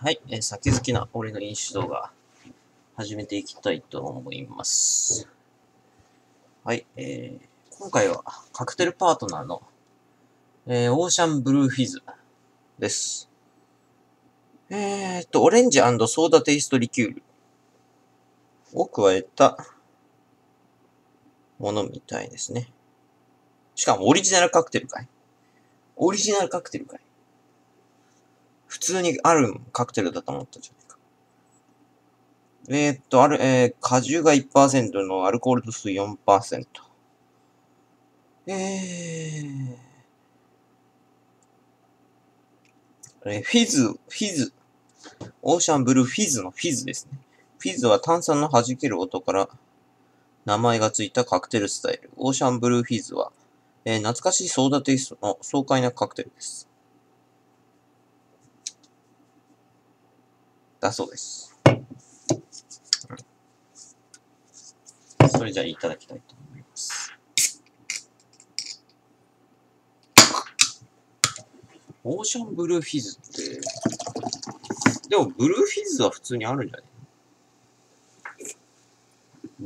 はい、先好きな俺の飲酒動画始めていきたいと思います。はい、今回はカクテルパートナーの、オーシャンブルーフィズです。オレンジ&ソーダテイストリキュールを加えたものみたいですね。しかもオリジナルカクテルかい？オリジナルカクテルかい？普通にあるカクテルだと思ったじゃないか。果汁が 1% のアルコール度数 4%。フィズ。オーシャンブルーフィズのフィズですね。フィズは炭酸の弾ける音から名前がついたカクテルスタイル。オーシャンブルーフィズは、懐かしいソーダテイストの爽快なカクテルです。だそうです。それじゃあいただきたいと思います。オーシャンブルーフィズって、でもブルーフィズは普通にあるんじゃない？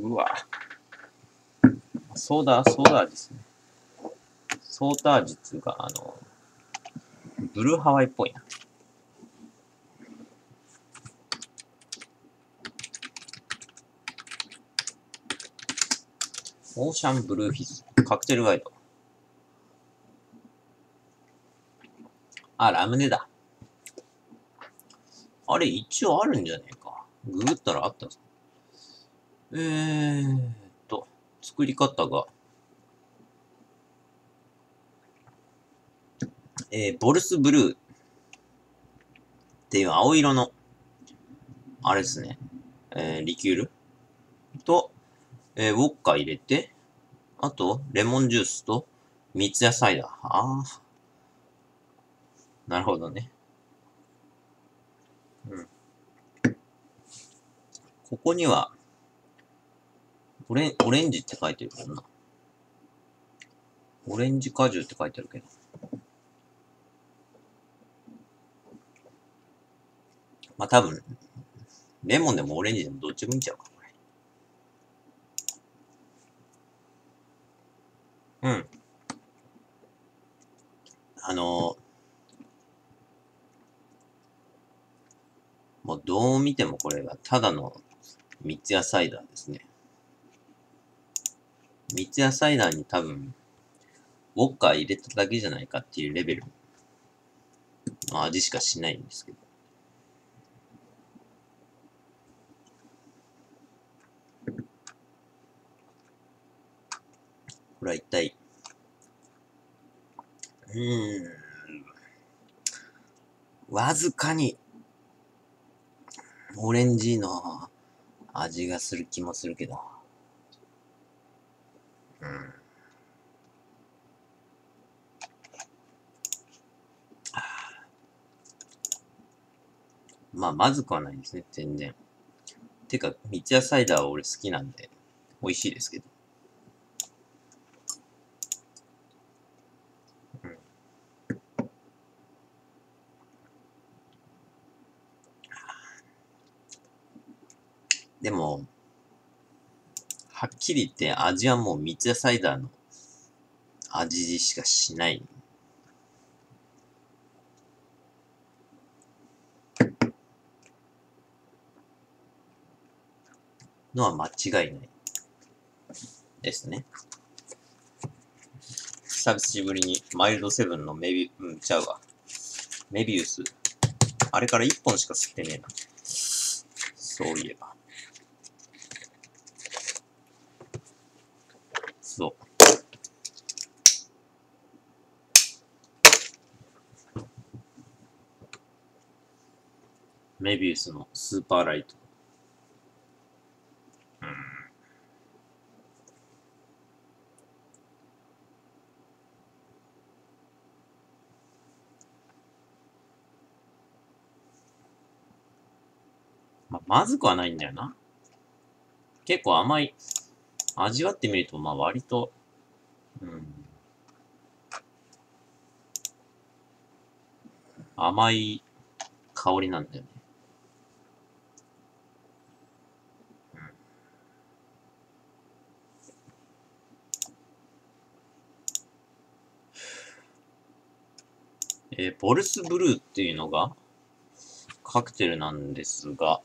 うわ。ソーダ味ですね。ソーダ味っていうか、ブルーハワイっぽいな。オーシャンブルーフィズ。カクテルガイド。あ、ラムネだ。あれ、一応あるんじゃねえか。ググったらあったぞ。作り方が。ボルスブルーっていう青色の、あれですね。リキュールと、ウォッカ入れて、あと、レモンジュースと、三ツ矢サイダー。ああ。なるほどね。うん。ここには、オレンジって書いてるけどな。オレンジ果汁って書いてるけど。まあ、多分、レモンでもオレンジでもどっちもいいんちゃうか。うん。もうどう見てもこれがただの三ツ矢サイダーですね。三ツ矢サイダーに多分、ウォッカ入れただけじゃないかっていうレベルの味しかしないんですけど。これは一体、わずかに、オレンジの味がする気もするけど。まあ、まずくはないですね、全然。てか、三ツ矢サイダーは俺好きなんで、美味しいですけど。でも、はっきり言って味はもう三ツ矢サイダーの味しかしない。のは間違いない。ですね。久しぶりにマイルドセブンのメビウス。あれから1本しか吸ってねえな。そういえば。メビウスのスーパーライト。まずくはないんだよな。結構甘い。味わってみると、まあ割と、甘い香りなんだよね。ボルスブルーっていうのがカクテルなんですが、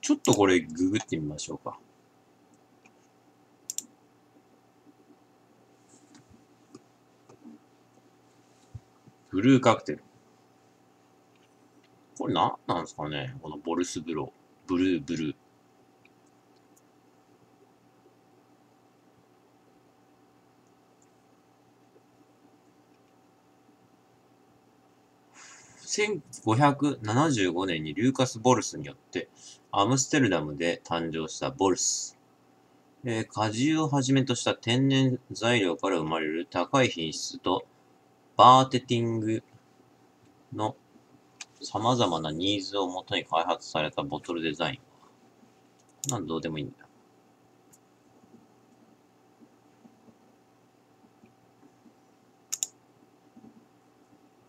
ちょっとこれググってみましょうか。ブルーカクテル。これ何なんですかね、このボルスブロー。ブルー。1575年にルーカス・ボルスによってアムステルダムで誕生したボルス。果汁をはじめとした天然材料から生まれる高い品質とバーテティングの様々なニーズをもとに開発されたボトルデザイン。なんどうでもいいんだ。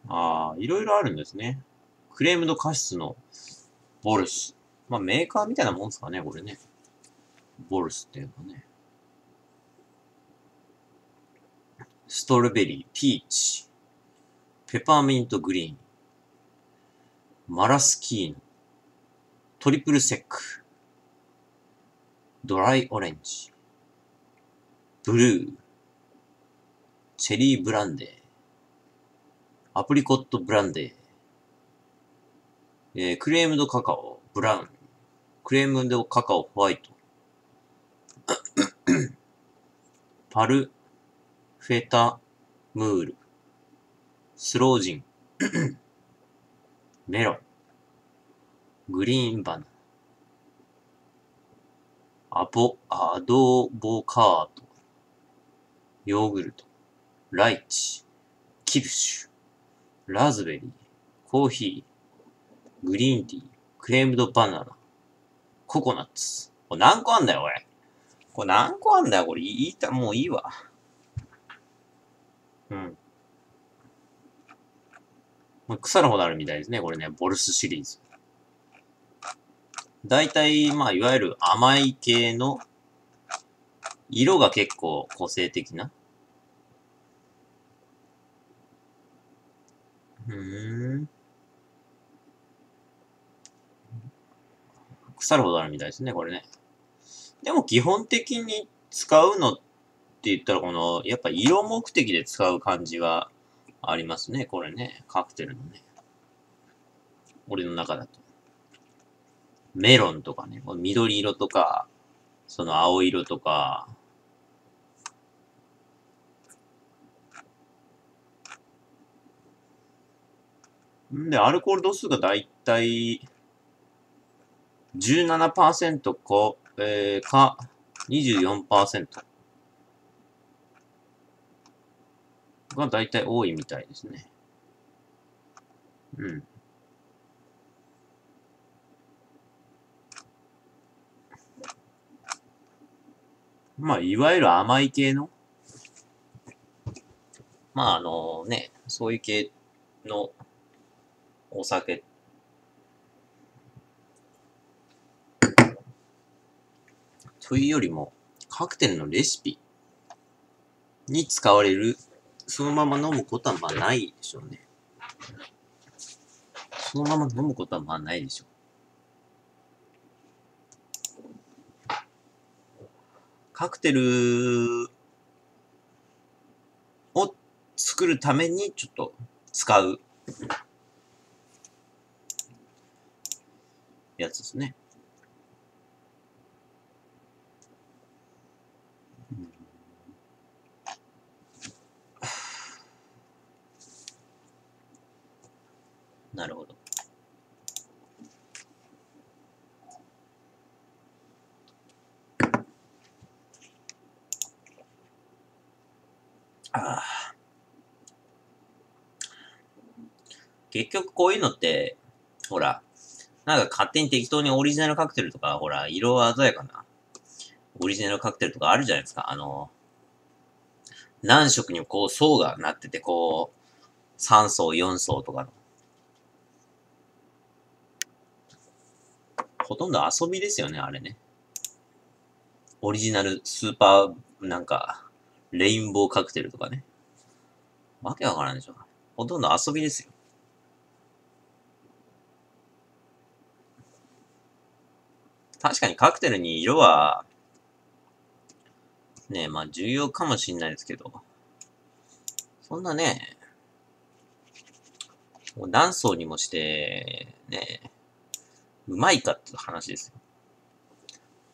ああ、いろいろあるんですね。クレームド加湿のボルス。まあ、メーカーみたいなもんですかね、これね。ボルスっていうのね。ストロベリー、ピーチ、ペパーミントグリーン、マラスキーノ、トリプルセック、ドライオレンジ、ブルー、チェリーブランデー、アプリコットブランデー、クレームドカカオ、ブラウン、クレームドカカオ、ホワイト、パル、フェタ、ムール、スロージン、メロン、グリーンバナ、アドボカート、ヨーグルト、ライチ、キルシュ、ラズベリー、コーヒー、グリーンティー、クレームドバナナ、ココナッツ。これ何個あんだよ、これ。これ何個あんだよ、これ。もういいわ。うん。もう腐るほどあるみたいですね、これね。ボルスシリーズ。大体、まあ、いわゆる甘い系の、色が結構個性的な。腐るほどあるみたいですね、これね。でも基本的に使うのって言ったら、この、やっぱ色目的で使う感じはありますね、これね。カクテルのね。俺の中だと。メロンとかね、この緑色とか、その青色とか、で、アルコール度数がだいたい 17% か 24% がだいたい多いみたいですね。うん。まあ、いわゆる甘い系の、まあ、そういう系の、お酒。というよりも、カクテルのレシピに使われる、そのまま飲むことはまあないでしょうね。そのまま飲むことはまあないでしょう。カクテルを作るためにちょっと使う。やつですね。なるほど。ああ。結局こういうのって、ほら、なんか勝手に適当にオリジナルカクテルとか、ほら、色鮮やかな。オリジナルカクテルとかあるじゃないですか。何色にもこう層がなってて、こう、3層、4層とかの。ほとんど遊びですよね、あれね。オリジナルスーパー、なんか、レインボーカクテルとかね。わけわからんでしょ。ほとんど遊びですよ。確かにカクテルに色は、ね、まあ重要かもしれないですけど、そんなね、もう何層にもして、ね、うまいかって話ですよ。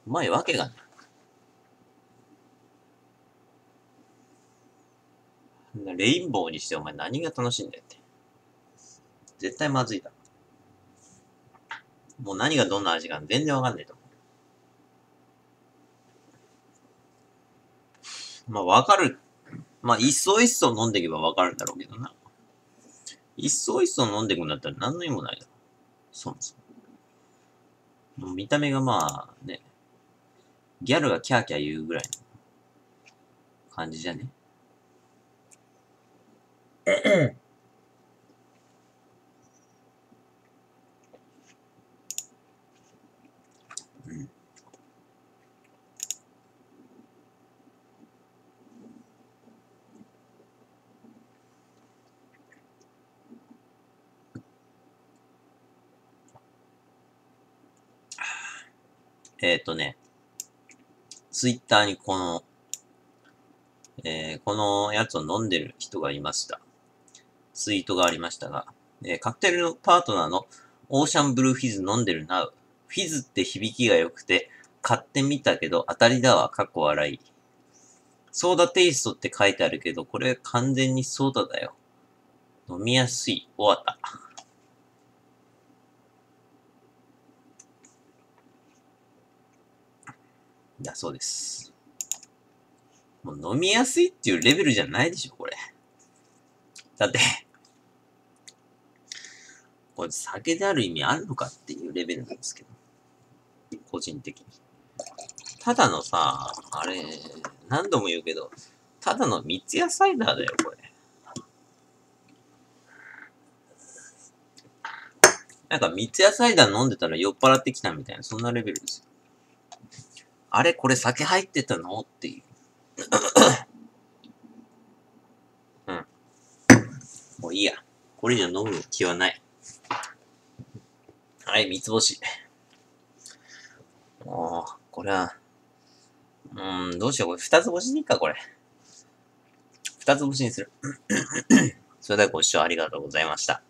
うまいわけがない。レインボーにしてお前何が楽しいんだよって。絶対まずいだろ。もう何がどんな味か全然わかんないと思う。まあわかる。まあ一層一層飲んでいけばわかるんだろうけどな。一層一層飲んでいくんだったら何の意味もないだろ。そもそも。もう見た目がまあね、ギャルがキャーキャー言うぐらいの感じじゃね。うん、ツイッターにこのやつを飲んでる人がいました。ツイートがありましたが、カクテルのパートナーのオーシャンブルーフィズ飲んでるなう。フィズって響きが良くて買ってみたけど当たりだわ、かっこ笑い。ソーダテイストって書いてあるけど、これ完全にソーダだよ。飲みやすい、終わった。だそうです。もう飲みやすいっていうレベルじゃないでしょ、これ。だって、これ酒である意味あるのかっていうレベルなんですけど。個人的に。ただのさ、あれ、何度も言うけど、ただの三ツ矢サイダーだよ、これ。なんか三ツ矢サイダー飲んでたら酔っ払ってきたみたいな、そんなレベルですよ。あれ、これ酒入ってたのっていう。うん。もういいや。これ以上飲む気はない。はい、三つ星。もう、これは、どうしよう。これ二つ星にいいか、これ。二つ星にする。それではご視聴ありがとうございました。